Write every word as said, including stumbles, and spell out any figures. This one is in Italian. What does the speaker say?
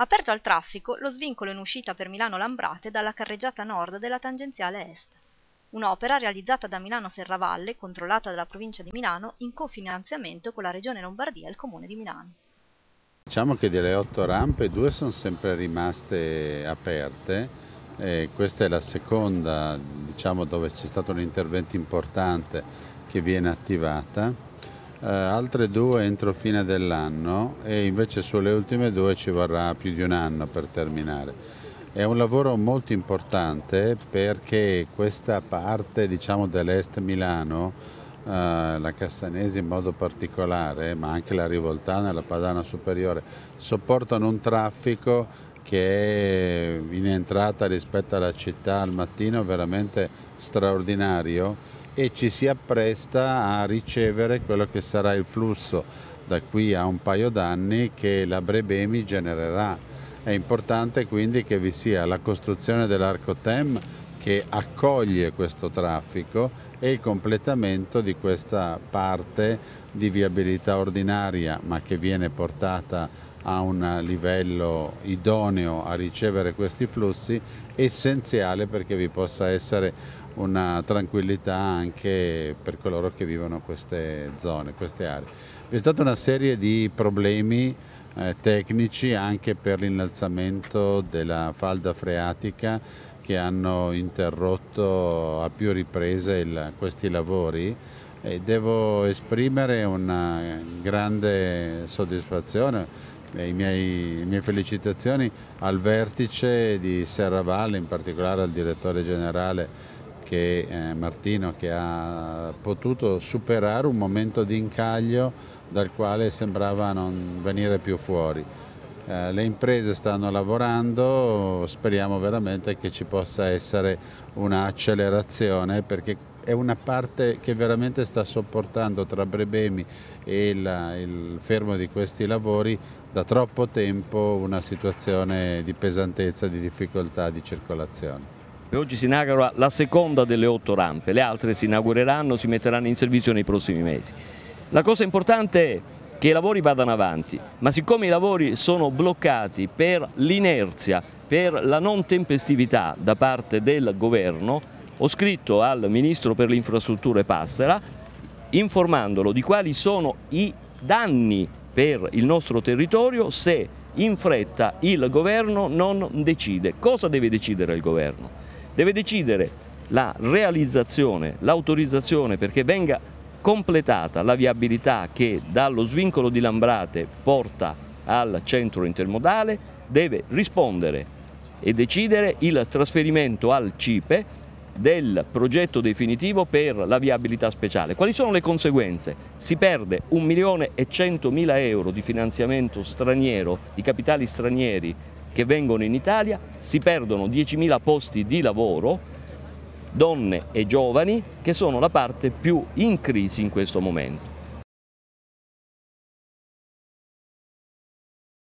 aperto al traffico lo svincolo in uscita per Milano-Lambrate dalla carreggiata nord della tangenziale est. Un'opera realizzata da Milano-Serravalle, controllata dalla Provincia di Milano, in cofinanziamento con la Regione Lombardia e il Comune di Milano. Diciamo che delle otto rampe, due sono sempre rimaste aperte. Eh, questa è la seconda, diciamo, dove c'è stato un intervento importante che viene attivata, eh, altre due entro fine dell'anno e invece sulle ultime due ci vorrà più di un anno per terminare. È un lavoro molto importante perché questa parte, diciamo, dell'est Milano, eh, la Cassanese in modo particolare, ma anche la Rivoltana e la Padana Superiore, sopportano un traffico che è in entrata rispetto alla città al mattino veramente straordinario e ci si appresta a ricevere quello che sarà il flusso da qui a un paio d'anni che la Brebemi genererà. È importante quindi che vi sia la costruzione dell'arco T E M che accoglie questo traffico e il completamento di questa parte di viabilità ordinaria, ma che viene portata a un livello idoneo a ricevere questi flussi, essenziale perché vi possa essere una tranquillità anche per coloro che vivono queste zone, queste aree. Vi è stata una serie di problemi eh, tecnici anche per l'innalzamento della falda freatica che hanno interrotto a più riprese il, questi lavori e devo esprimere una grande soddisfazione e i miei, le mie felicitazioni al vertice di Serravalle, in particolare al direttore generale Che eh, Martino, che ha potuto superare un momento di incaglio dal quale sembrava non venire più fuori. Le imprese stanno lavorando, speriamo veramente che ci possa essere un'accelerazione perché è una parte che veramente sta sopportando tra Brebemi e la, il fermo di questi lavori da troppo tempo una situazione di pesantezza, di difficoltà di circolazione. Oggi si inaugura la seconda delle otto rampe, le altre si inaugureranno, si metteranno in servizio nei prossimi mesi. La cosa importante è che i lavori vadano avanti, ma siccome i lavori sono bloccati per l'inerzia, per la non tempestività da parte del governo, ho scritto al Ministro per le Infrastrutture Passera informandolo di quali sono i danni per il nostro territorio se in fretta il governo non decide. Cosa deve decidere il governo? Deve decidere la realizzazione, l'autorizzazione perché venga completata la viabilità che dallo svincolo di Lambrate porta al centro intermodale, deve rispondere e decidere il trasferimento al CIPE del progetto definitivo per la viabilità speciale. Quali sono le conseguenze? Si perde un milione e centomila euro di finanziamento straniero, di capitali stranieri che vengono in Italia, si perdono diecimila posti di lavoro, donne e giovani che sono la parte più in crisi in questo momento.